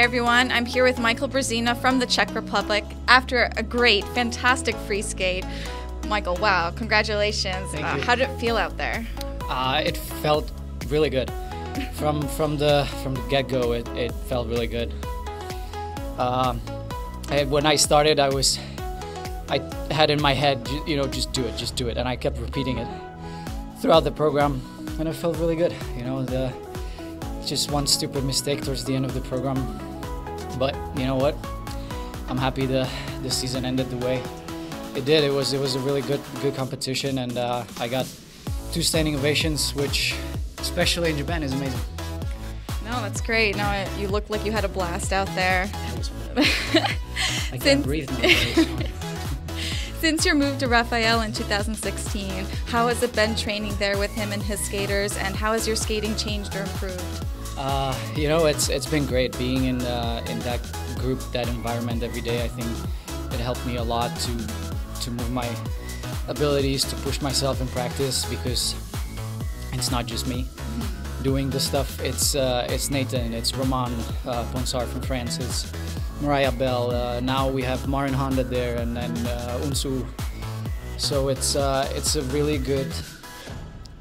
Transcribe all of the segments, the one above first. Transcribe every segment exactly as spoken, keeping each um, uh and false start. Hey everyone, I'm here with Michael Brezina from the Czech Republic after a great, fantastic free skate. Michael, wow, congratulations. Thank uh, you. How did it feel out there? Uh, it felt really good. From from the from the get-go, it, it felt really good. Um, I, when I started, I was, I had in my head, you, you know, just do it, just do it. And I kept repeating it throughout the program, and it felt really good. You know, the just one stupid mistake towards the end of the program. But you know what? I'm happy the, the season ended the way it did. It was, it was a really good, good competition, and uh, I got two standing ovations, which especially in Japan is amazing. No, that's great. No, it, you looked like you had a blast out there. That was fun. I can't breathe now. Since your move to Raphael in two thousand sixteen, how has it been training there with him and his skaters, and how has your skating changed or improved? Uh, you know, it's it's been great being in uh, in that group, that environment every day. I think it helped me a lot to to move my abilities, to push myself in practice, because it's not just me doing this stuff. It's uh, it's Nathan, it's Roman uh, Ponsard from France. It's, Mariah Bell. Uh, now we have Marin Honda there, and then uh, Unsu. So it's uh, it's a really good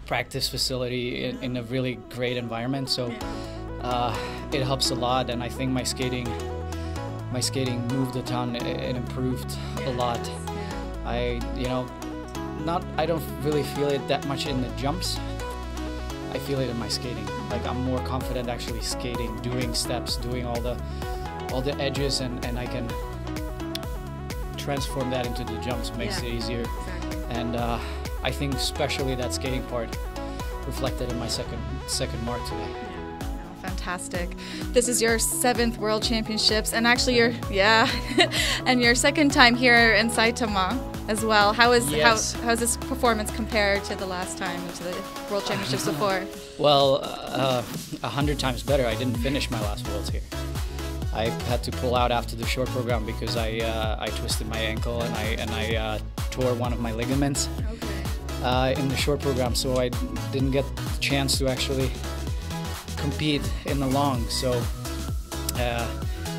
practice facility in, in a really great environment. So uh, it helps a lot, and I think my skating my skating moved a ton. It, it improved a lot. I you know not I don't really feel it that much in the jumps. I feel it in my skating. Like, I'm more confident actually skating, doing steps, doing all the all the edges, and, and I can transform that into the jumps, makes yeah, it easier. Exactly. And uh, I think especially that skating part reflected in my second second mark today. Yeah. Oh, fantastic. This is your seventh World Championships, and actually your yeah, and your second time here in Saitama as well. How is yes. how how is this performance compared to the last time, to the World Championships uh, before? Well, a uh, hundred times better. I didn't finish my last Worlds here. I had to pull out after the short program because I uh, I twisted my ankle and I and I uh, tore one of my ligaments okay. uh, in the short program, so I didn't get the chance to actually compete in the long. So uh,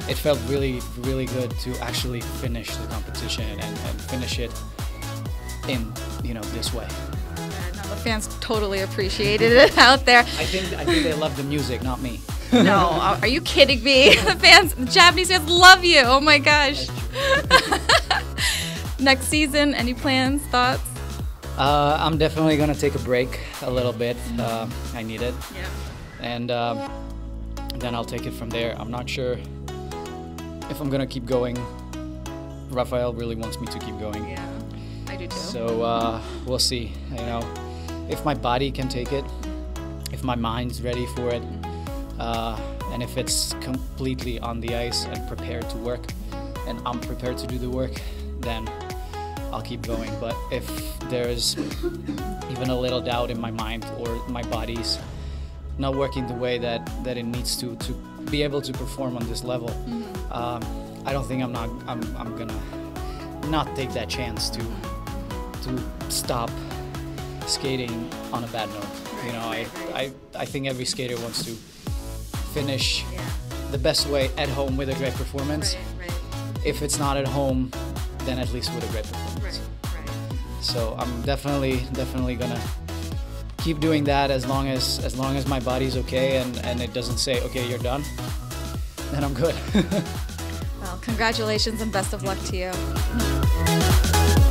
it felt really really good to actually finish the competition and, and finish it in you know this way. No, the fans totally appreciated it out there. I think I think they loved the music, not me. No, are you kidding me? The fans, the Japanese fans love you. Oh my gosh. Next season, any plans, thoughts? Uh, I'm definitely going to take a break a little bit. Uh, I need it. Yeah. And uh, then I'll take it from there. I'm not sure if I'm going to keep going. Raphael really wants me to keep going. Yeah, I do too. So uh, we'll see. You know, if my body can take it, if my mind's ready for it, Uh, and if it's completely on the ice and prepared to work, and I'm prepared to do the work, then I'll keep going. But if there's even a little doubt in my mind or my body's not working the way that, that it needs to to be able to perform on this level, mm-hmm. um, I don't think I'm not I'm I'm gonna not take that chance to to stop skating on a bad note. You know, I I, I think every skater wants to finish yeah. the best way at home with a great performance. Right, right. If it's not at home, then at least with a great performance. Right, right. So I'm definitely, definitely gonna keep doing that as long as as long as my body's okay and and it doesn't say, okay, you're done. Then I'm good. Well, congratulations and best of luck to you.